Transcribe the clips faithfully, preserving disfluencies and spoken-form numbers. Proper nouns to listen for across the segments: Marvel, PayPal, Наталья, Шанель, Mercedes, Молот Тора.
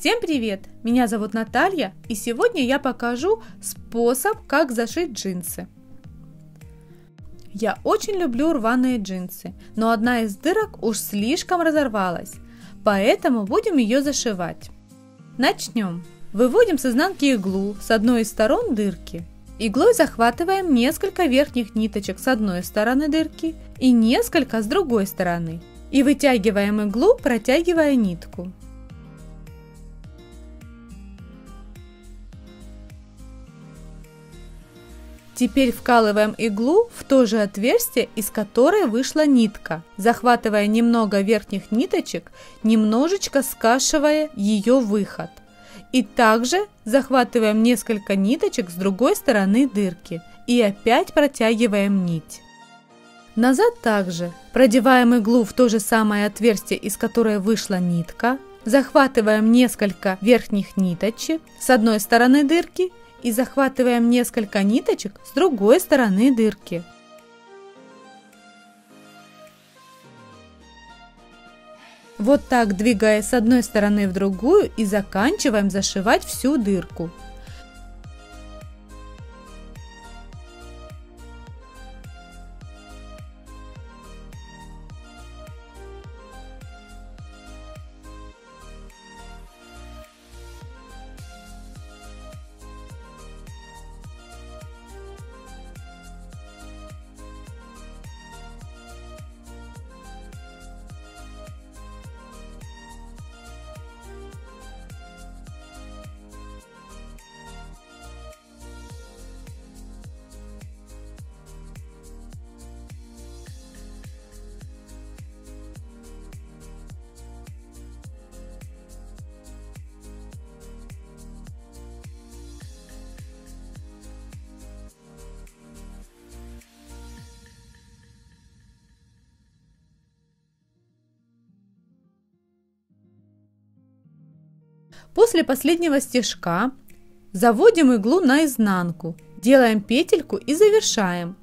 Всем привет! Меня зовут Наталья, и сегодня я покажу способ, как зашить джинсы. Я очень люблю рваные джинсы, но одна из дырок уж слишком разорвалась, поэтому будем ее зашивать. Начнем. Выводим с изнанки иглу с одной из сторон дырки. Иглой захватываем несколько верхних ниточек с одной стороны дырки и несколько с другой стороны. И вытягиваем иглу, протягивая нитку. Теперь вкалываем иглу в то же отверстие, из которой вышла нитка, захватывая немного верхних ниточек, немножечко скашивая ее выход. И также захватываем несколько ниточек с другой стороны дырки и опять протягиваем нить. Назад также продеваем иглу в то же самое отверстие, из которой вышла нитка, захватываем несколько верхних ниточек с одной стороны дырки и захватываем несколько ниточек с другой стороны дырки. Вот так, двигая с одной стороны в другую, и заканчиваем зашивать всю дырку. После последнего стежка заводим иглу на изнанку, делаем петельку и завершаем.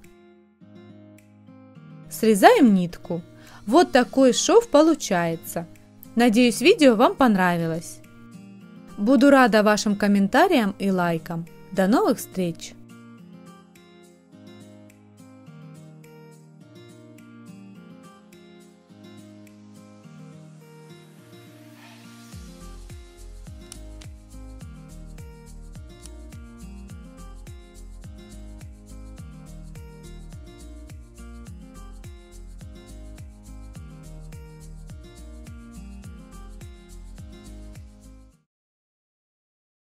Срезаем нитку. Вот такой шов получается. Надеюсь, видео вам понравилось. Буду рада вашим комментариям и лайкам. До новых встреч!